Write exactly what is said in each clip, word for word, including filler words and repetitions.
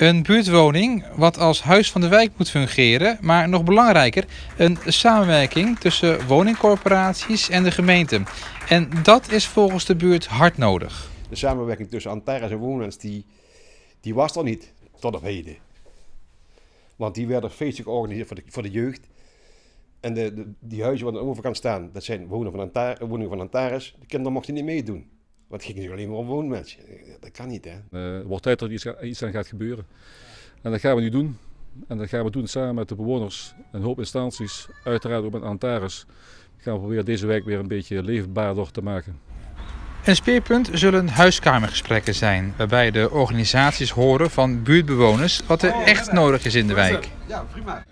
Een buurtwoning wat als huis van de wijk moet fungeren, maar nog belangrijker, een samenwerking tussen woningcorporaties en de gemeente. En dat is volgens de buurt hard nodig. De samenwerking tussen Antares en Woonwenz, die, die was er niet tot op heden. Want die werden feestelijk georganiseerd voor de, voor de jeugd. En de, de, die huizen wat aan de overkant staan, dat zijn woningen van Antares, woningen van Antares. De kinderen mochten niet meedoen. Want het ging natuurlijk alleen maar om Woonwenz. Dat kan niet, hè. Uh, het wordt tijd dat er iets aan gaat gebeuren. En dat gaan we nu doen. En dat gaan we doen samen met de bewoners, een hoop instanties, uiteraard ook met Antares. We gaan proberen deze wijk weer een beetje leefbaarder te maken. Een speerpunt zullen huiskamergesprekken zijn, waarbij de organisaties horen van buurtbewoners wat er echt nodig is in de wijk.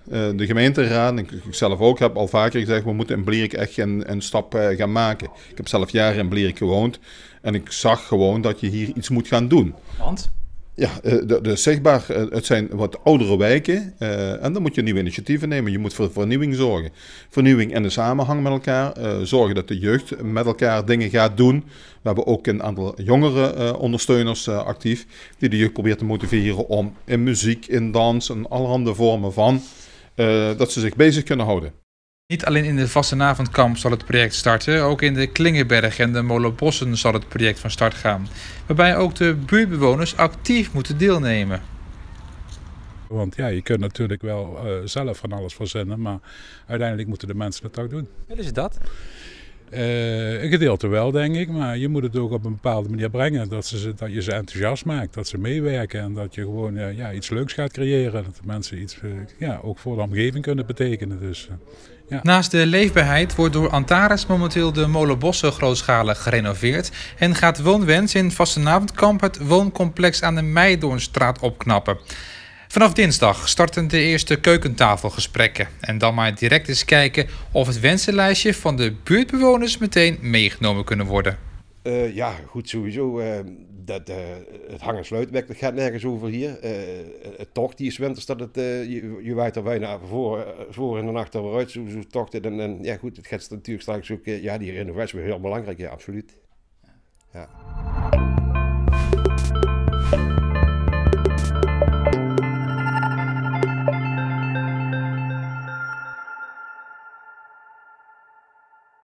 De gemeenteraad, ik zelf ook, heb al vaker gezegd, we moeten in Blerick echt een, een stap gaan maken. Ik heb zelf jaren in Blerick gewoond en ik zag gewoon dat je hier iets moet gaan doen. Want? Ja, de, de zichtbaar, het zijn wat oudere wijken uh, en dan moet je nieuwe initiatieven nemen. Je moet voor vernieuwing zorgen. Vernieuwing en de samenhang met elkaar. Uh, zorgen dat de jeugd met elkaar dingen gaat doen. We hebben ook een aantal jongere uh, ondersteuners uh, actief die de jeugd probeert te motiveren om in muziek, in dans en allerhande vormen van uh, dat ze zich bezig kunnen houden. Niet alleen in de Vastenavondkamp zal het project starten, ook in de Klingerberg en de Molenbossen zal het project van start gaan. Waarbij ook de buurtbewoners actief moeten deelnemen. Want ja, je kunt natuurlijk wel uh, zelf van alles verzinnen, maar uiteindelijk moeten de mensen het ook doen. Willen ze dat? Uh, een gedeelte wel, denk ik, maar je moet het ook op een bepaalde manier brengen. Dat, ze, dat je ze enthousiast maakt, dat ze meewerken en dat je gewoon uh, ja, iets leuks gaat creëren. Dat de mensen iets uh, ja, ook voor de omgeving kunnen betekenen. Dus, uh, ja. Naast de leefbaarheid wordt door Antares momenteel de Molenbossen grootschalig gerenoveerd. En gaat Woonwenz in Vastenavondkamp het wooncomplex aan de Meidoornstraat opknappen. Vanaf dinsdag starten de eerste keukentafelgesprekken. En dan maar direct eens kijken of het wensenlijstje van de buurtbewoners meteen meegenomen kunnen worden. Uh, ja, goed sowieso. Uh, dat, uh, het hang- en sluitwerk gaat nergens over hier. Uh, het tocht, die is winters, dat het, uh, je, je waait er bijna voor, voor en dan achter vooruit. Zo, zo tocht het. En, en ja, goed, het gaat natuurlijk straks ook. Uh, ja, die renovatie is heel belangrijk, ja, absoluut. Ja.